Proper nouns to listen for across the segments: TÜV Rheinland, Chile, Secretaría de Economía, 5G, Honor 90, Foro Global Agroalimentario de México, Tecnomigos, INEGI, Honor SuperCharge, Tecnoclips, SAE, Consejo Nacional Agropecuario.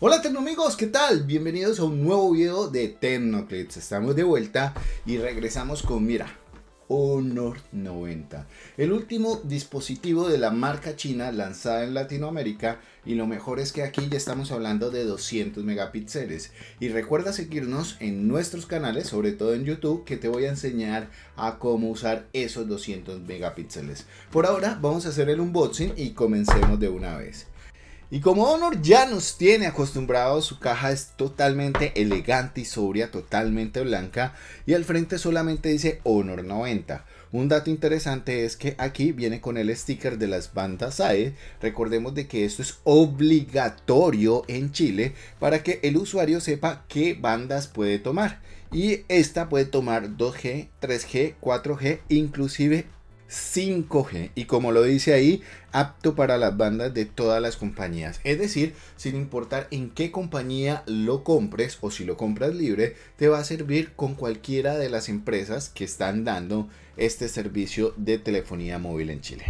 Hola Tecnomigos, ¿qué tal? Bienvenidos a un nuevo video de Tecnoclips. Estamos de vuelta y regresamos con, mira, Honor 90, el último dispositivo de la marca china lanzada en Latinoamérica, y lo mejor es que aquí ya estamos hablando de 200 megapíxeles. Y recuerda seguirnos en nuestros canales, sobre todo en YouTube, que te voy a enseñar a cómo usar esos 200 megapíxeles. Por ahora vamos a hacer el unboxing y comencemos de una vez. Y como Honor ya nos tiene acostumbrados, su caja es totalmente elegante y sobria, totalmente blanca, y al frente solamente dice Honor 90. Un dato interesante es que aquí viene con el sticker de las bandas SAE. Recordemos de que esto es obligatorio en Chile para que el usuario sepa qué bandas puede tomar, y esta puede tomar 2G, 3G, 4G, inclusive 5G, y como lo dice ahí, apto para las bandas de todas las compañías. Es decir, sin importar en qué compañía lo compres, o si lo compras libre, te va a servir con cualquiera de las empresas que están dando este servicio de telefonía móvil en Chile.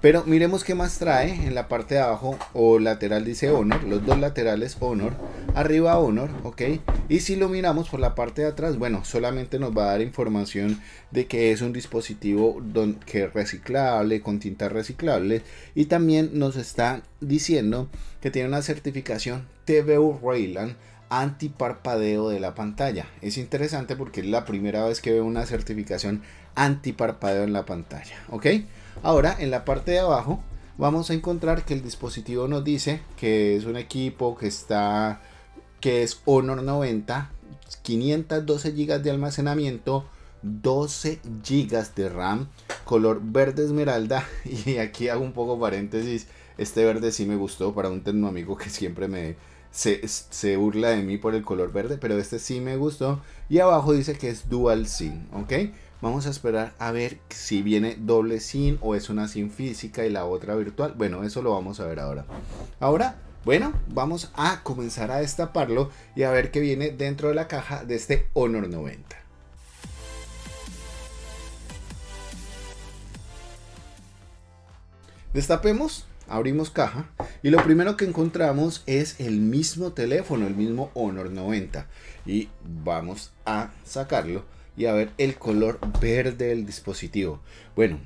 Pero miremos qué más trae. En la parte de abajo o lateral dice Honor, los dos laterales Honor, arriba Honor, ok. Y si lo miramos por la parte de atrás, bueno, solamente nos va a dar información de que es un dispositivo que es reciclable, con tintas reciclables, y también nos está diciendo que tiene una certificación TÜV Rheinland antiparpadeo de la pantalla. Es interesante porque es la primera vez que veo una certificación antiparpadeo en la pantalla, ok. Ahora en la parte de abajo vamos a encontrar que el dispositivo nos dice que es un equipo que es Honor 90, 512 GB de almacenamiento, 12 GB de RAM, color verde esmeralda. Y aquí hago un poco paréntesis, este verde sí me gustó, para un tecno amigo que siempre se burla de mí por el color verde, pero este sí me gustó. Y abajo dice que es dual SIM, ok. Vamos a esperar a ver si viene doble SIM o es una SIM física y la otra virtual. Bueno, eso lo vamos a ver ahora. Ahora, bueno, vamos a comenzar a destaparlo y a ver qué viene dentro de la caja de este Honor 90. Destapemos. Abrimos caja y lo primero que encontramos es el mismo teléfono, el mismo Honor 90, y vamos a sacarlo y a ver el color verde del dispositivo. Bueno,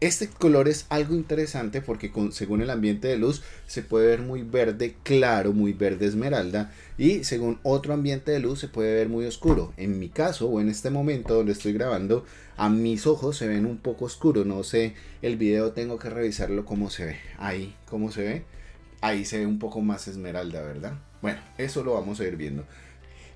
este color es algo interesante porque según el ambiente de luz se puede ver muy verde claro, muy verde esmeralda, y según otro ambiente de luz se puede ver muy oscuro. En mi caso, o en este momento donde estoy grabando, a mis ojos se ven un poco oscuros. No sé, el video tengo que revisarlo cómo se ve. Ahí, cómo se ve. Ahí se ve un poco más esmeralda, ¿verdad? Bueno, eso lo vamos a ir viendo.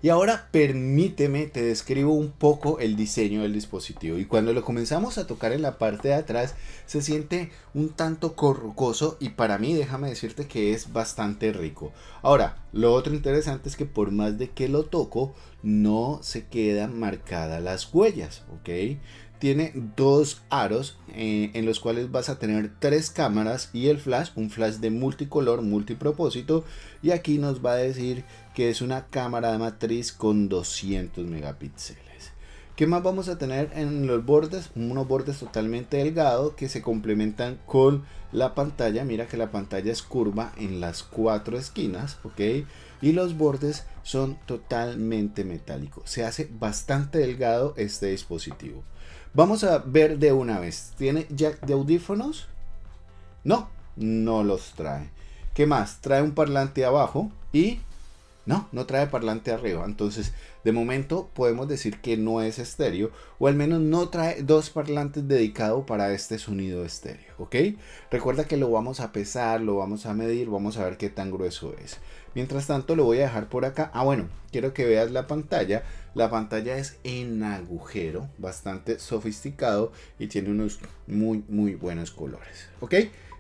Y ahora permíteme, te describo un poco el diseño del dispositivo. Y cuando lo comenzamos a tocar en la parte de atrás, se siente un tanto corrugoso, y para mí, déjame decirte que es bastante rico. Ahora, lo otro interesante es que por más de que lo toco, no se quedan marcadas las huellas, ¿ok? Tiene dos aros en los cuales vas a tener tres cámaras y el flash, un flash de multicolor, multipropósito, y aquí nos va a decir que es una cámara de matriz con 200 megapíxeles. ¿Qué más vamos a tener en los bordes? Unos bordes totalmente delgados que se complementan con la pantalla. Mira que la pantalla es curva en las cuatro esquinas, ok, y los bordes son totalmente metálicos. Se hace bastante delgado este dispositivo. Vamos a ver de una vez. ¿Tiene jack de audífonos? No, no los trae. ¿Qué más? Trae un parlante abajo y no trae parlante arriba. Entonces, de momento podemos decir que no es estéreo, o al menos no trae dos parlantes dedicados para este sonido estéreo, ¿ok? Recuerda que lo vamos a pesar, lo vamos a medir, vamos a ver qué tan grueso es. Mientras tanto, lo voy a dejar por acá. Ah, bueno, quiero que veas la pantalla. La pantalla es en agujero, bastante sofisticado, y tiene unos muy, muy buenos colores, ¿ok?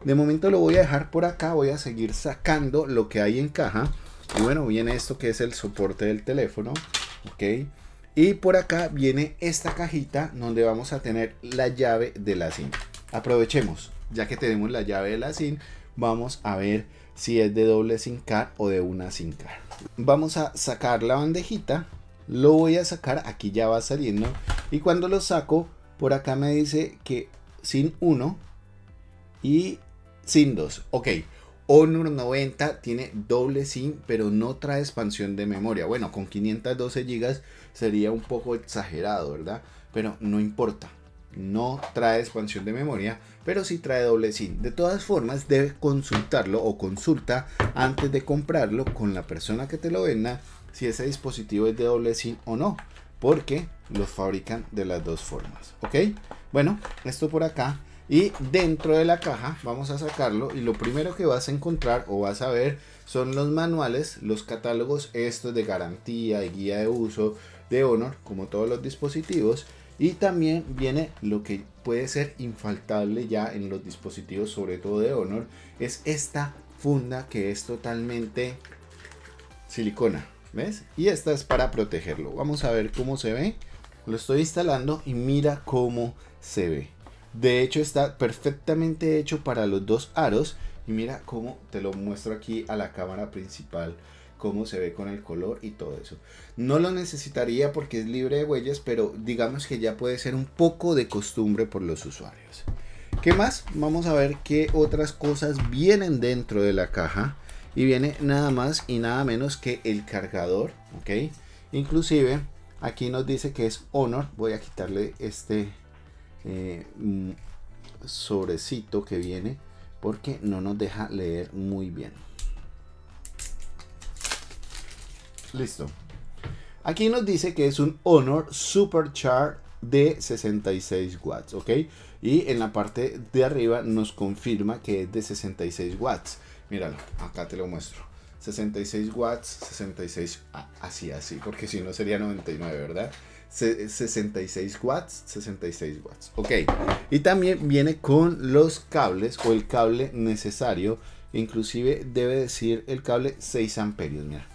De momento lo voy a dejar por acá, voy a seguir sacando lo que hay en caja. Y bueno, viene esto que es el soporte del teléfono, ok, y por acá viene esta cajita donde vamos a tener la llave de la SIM. Aprovechemos, ya que tenemos la llave de la SIM, vamos a ver si es de doble SIM card o de una SIM card. Vamos a sacar la bandejita, lo voy a sacar, aquí ya va saliendo, y cuando lo saco, por acá me dice que SIM 1 y SIM 2, ok. Honor 90 tiene doble SIM, pero no trae expansión de memoria. Bueno, con 512 GB sería un poco exagerado, ¿verdad? Pero no importa. No trae expansión de memoria, pero sí trae doble SIM. De todas formas, debes consultarlo o consulta antes de comprarlo con la persona que te lo venda si ese dispositivo es de doble SIM o no, porque los fabrican de las dos formas, ¿ok? Bueno, esto por acá. Y dentro de la caja vamos a sacarlo y lo primero que vas a encontrar o vas a ver son los manuales, los catálogos estos de garantía, de guía de uso de Honor, como todos los dispositivos. Y también viene lo que puede ser infaltable ya en los dispositivos, sobre todo de Honor, es esta funda que es totalmente silicona, ¿ves? Y esta es para protegerlo. Vamos a ver cómo se ve. Lo estoy instalando y mira cómo se ve. De hecho está perfectamente hecho para los dos aros y mira cómo te lo muestro aquí a la cámara principal, cómo se ve con el color y todo eso. No lo necesitaría porque es libre de huellas, pero digamos que ya puede ser un poco de costumbre por los usuarios. ¿Qué más? Vamos a ver qué otras cosas vienen dentro de la caja y viene nada más y nada menos que el cargador, ¿ok? Inclusive aquí nos dice que es Honor. Voy a quitarle este sobrecito que viene porque no nos deja leer muy bien. Listo, aquí nos dice que es un Honor SuperCharge de 66 watts, ok, y en la parte de arriba nos confirma que es de 66 watts. Míralo, acá te lo muestro, 66 watts, 66, así, porque si no sería 99, ¿verdad? 66 watts, ok. Y también viene con los cables o el cable necesario, inclusive debe decir el cable 6 amperios. Mira,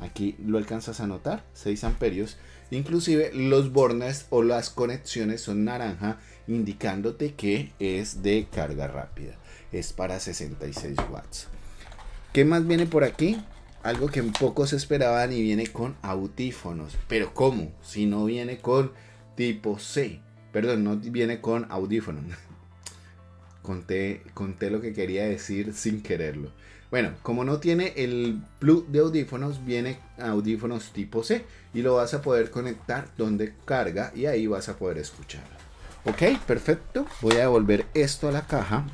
aquí lo alcanzas a notar, 6 amperios. Inclusive los bornes o las conexiones son naranja, indicándote que es de carga rápida, es para 66 watts. ¿Qué más viene por aquí? Algo que pocos esperaban, y viene con audífonos. Pero ¿cómo? Si no viene con tipo C. Perdón, no viene con audífonos. Conté lo que quería decir sin quererlo. Bueno, como no tiene el plug de audífonos, viene audífonos tipo C. Y lo vas a poder conectar donde carga y ahí vas a poder escucharlo. Ok, perfecto. Voy a devolver esto a la caja.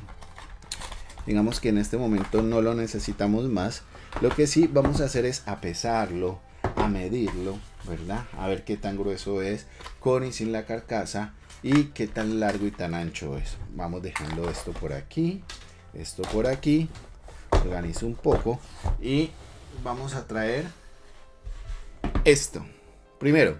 Digamos que en este momento no lo necesitamos más. Lo que sí vamos a hacer es a pesarlo, a medirlo, ¿verdad? A ver qué tan grueso es con y sin la carcasa y qué tan largo y tan ancho es. Vamos dejando esto por aquí, organizo un poco y vamos a traer esto. Primero,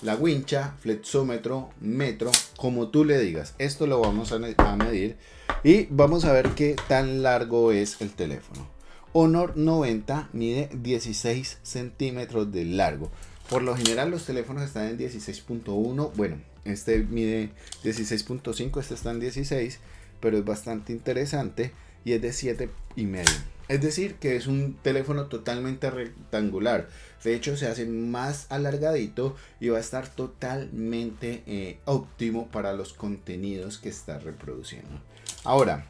la wincha, flexómetro, metro, como tú le digas. Esto lo vamos a medir y vamos a ver qué tan largo es el teléfono. Honor 90 mide 16 centímetros de largo. Por lo general los teléfonos están en 16.1. Bueno, este mide 16.5, este está en 16, pero es bastante interesante y es de 7,5. Es decir, que es un teléfono totalmente rectangular. De hecho, se hace más alargadito y va a estar totalmente óptimo para los contenidos que está reproduciendo. Ahora,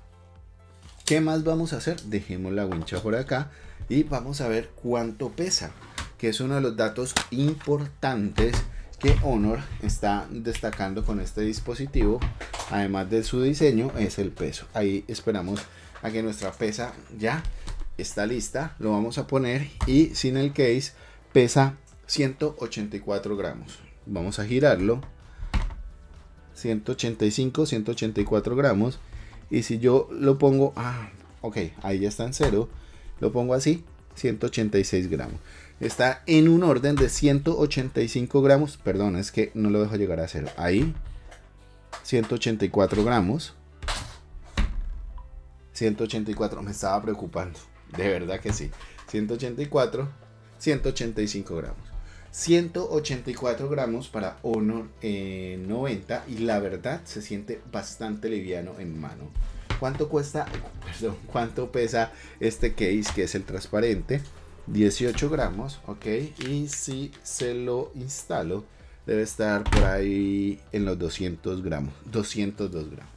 ¿qué más vamos a hacer? Dejemos la wincha por acá y vamos a ver cuánto pesa, que es uno de los datos importantes que Honor está destacando con este dispositivo. Además de su diseño, es el peso. Ahí esperamos a que nuestra pesa ya está lista. Lo vamos a poner y sin el case pesa 184 gramos. Vamos a girarlo. 185, 184 gramos. Y si yo lo pongo, ok, ahí ya está en cero, lo pongo así, 186 gramos. Está en un orden de 185 gramos, perdón, es que no lo dejo llegar a cero, ahí, 184 gramos, 184, me estaba preocupando, de verdad que sí, 184, 185 gramos. 184 gramos para Honor 90 y la verdad se siente bastante liviano en mano. ¿Cuánto pesa este case que es el transparente? 18 gramos, ok, y si se lo instalo debe estar por ahí en los 200 gramos, 202 gramos.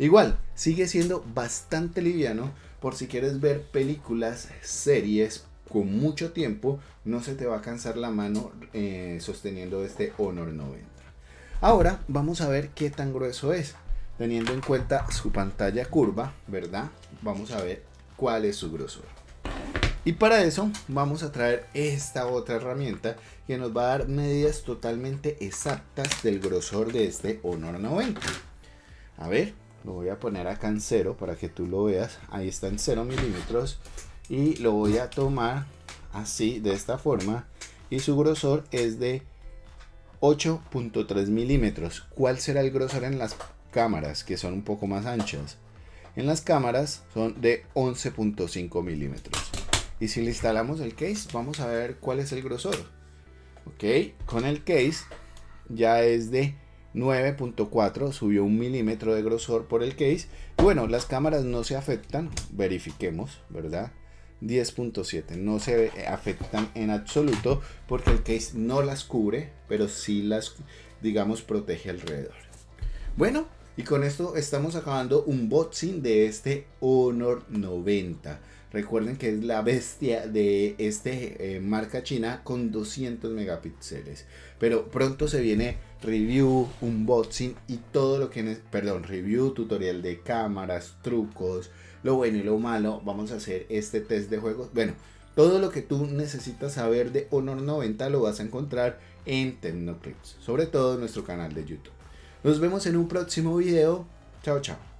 Igual, sigue siendo bastante liviano por si quieres ver películas, series con mucho tiempo, no se te va a cansar la mano sosteniendo este Honor 90. Ahora vamos a ver qué tan grueso es, teniendo en cuenta su pantalla curva, ¿verdad? Vamos a ver cuál es su grosor. Y para eso vamos a traer esta otra herramienta que nos va a dar medidas totalmente exactas del grosor de este Honor 90. A ver, lo voy a poner acá en 0 para que tú lo veas. Ahí está en 0 milímetros y lo voy a tomar así, de esta forma. Y su grosor es de 8.3 milímetros. ¿Cuál será el grosor en las cámaras que son un poco más anchas? En las cámaras son de 11.5 milímetros. Y si le instalamos el case, vamos a ver cuál es el grosor. Ok, con el case ya es de 9.4, subió 1 milímetro de grosor por el case. Bueno, las cámaras no se afectan, verifiquemos, ¿verdad? 10.7, no se afectan en absoluto porque el case no las cubre, pero sí las, digamos, protege alrededor. Bueno, y con esto estamos acabando un unboxing de este Honor 90. Recuerden que es la bestia de esta marca china con 200 megapíxeles. Pero pronto se viene review, unboxing y todo lo que... Perdón, review, tutorial de cámaras, trucos, lo bueno y lo malo. Vamos a hacer este test de juegos. Bueno, todo lo que tú necesitas saber de Honor 90 lo vas a encontrar en Tecnoclips. Sobre todo en nuestro canal de YouTube. Nos vemos en un próximo video. Chao, chao.